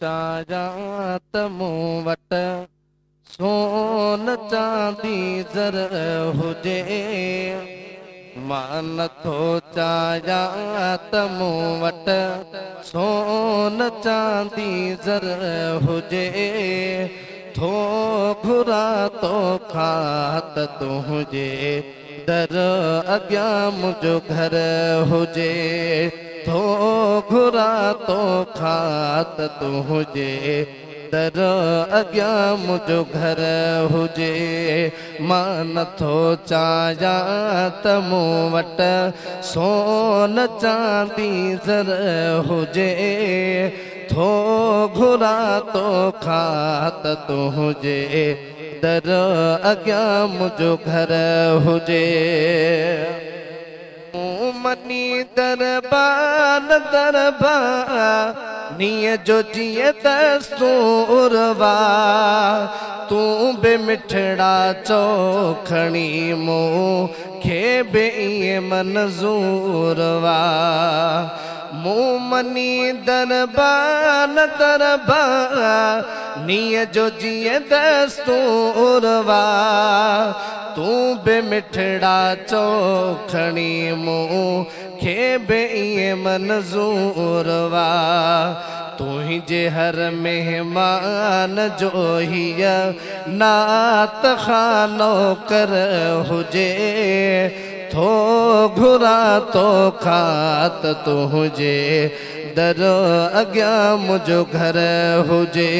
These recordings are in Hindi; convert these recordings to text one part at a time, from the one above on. चायात मूवट सोन चांदी जर हुजे मान थो चायात मूवट सोन चांदी जर हुजे थो घुरा तो खात तुझे दर अग्या मुझो घर हुजे थो घुरा तो खात तुझे दर अग्या मुझो घर हुजे मान थो चाया तमो वट सोन चांदी जर हुजे थो घुरा तो खात तुझे दर अग्या मुझो घर हुजे मनी दरबान दरबानीय जो जिये दस्तूरवा तू बे मिठड़ा चौखणी मोखे बे ये मंजूरवा मोमनी दरबान दरबानीय जो जिये दस्तूरवा तू बे मिठड़ा चौखणी मोखे बे ये मंजूरवा तुझे हर मेहमान जो हिया नात खानो कर हुजे थो घुरा तो खात तुझे दर अग्या मुझो घर हुजे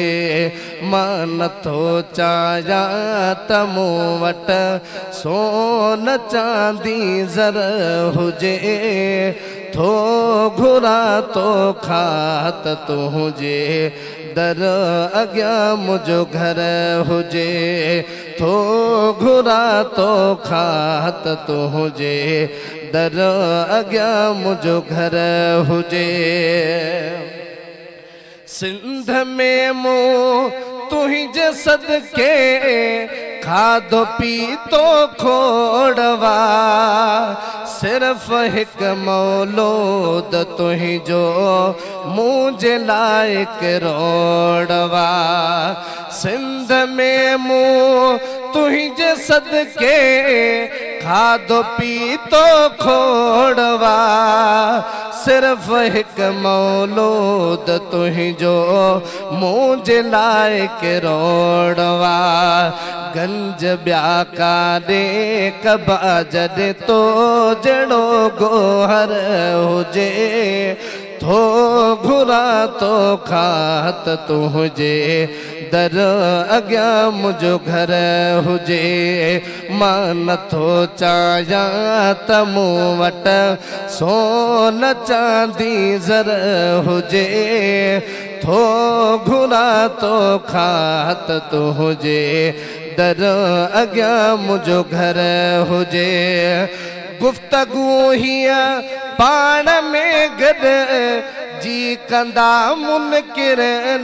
मान थो चाया तमो वट सोन चांदी जर हुजे थो घुरा तो खात तुझे दर अग्या मुझो घर हुजे थो घुरा तो खात तुझे दर अग्या मुझो घर हुजे सिंध में मो तुझे सदके खाधो पीतो खोड़वा सिर्फ एक मौलोद तुझो मुझे लायक रोड़वा सिंध में मुँह तुझे सदके खाधो पीतो खोड़वा सिर्फ एक मौलूद तुझो मुझे लायक रोड़वा गंज ब्याकारे कबा जद तो जड़ो गोहर हुजे थो घुरा तो खात तुझे दर अग्या मुझो घर हुजे मान थो चाया तमो वट सोन चांदी जर हुजे थो घुरा तो खात तुझे दर अग्या मुझो घर हुजे गुफ्तगू हिया पान में गद जी कंदा मुनकिर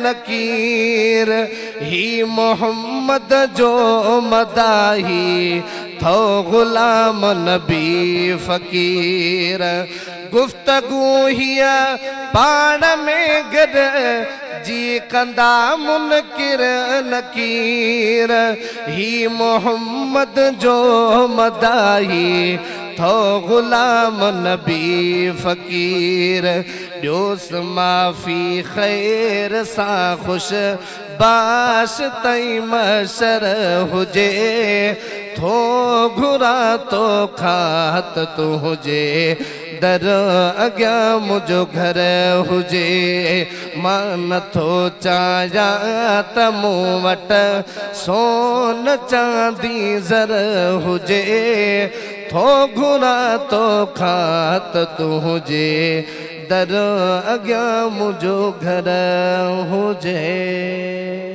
नकीर ही मोहम्मद जो मदाही थो गुलाम नबी फकीर गुफ्तगू हिया पान में गद जी कंदा मुनकिर नकीर ही मोहम्मद जो मदाही थो गुलाम नबी फकीर दोस माफी खैर सा खुश बाश तई मशर हुजे थो घुरा तो खात तुझे दर अग्या मुझो घर हुजे मान थो चाया तमो वट सोन चांदी जर हुजे थो घुरा तो खात तुझे दर अग्या मुझो घर हुजे।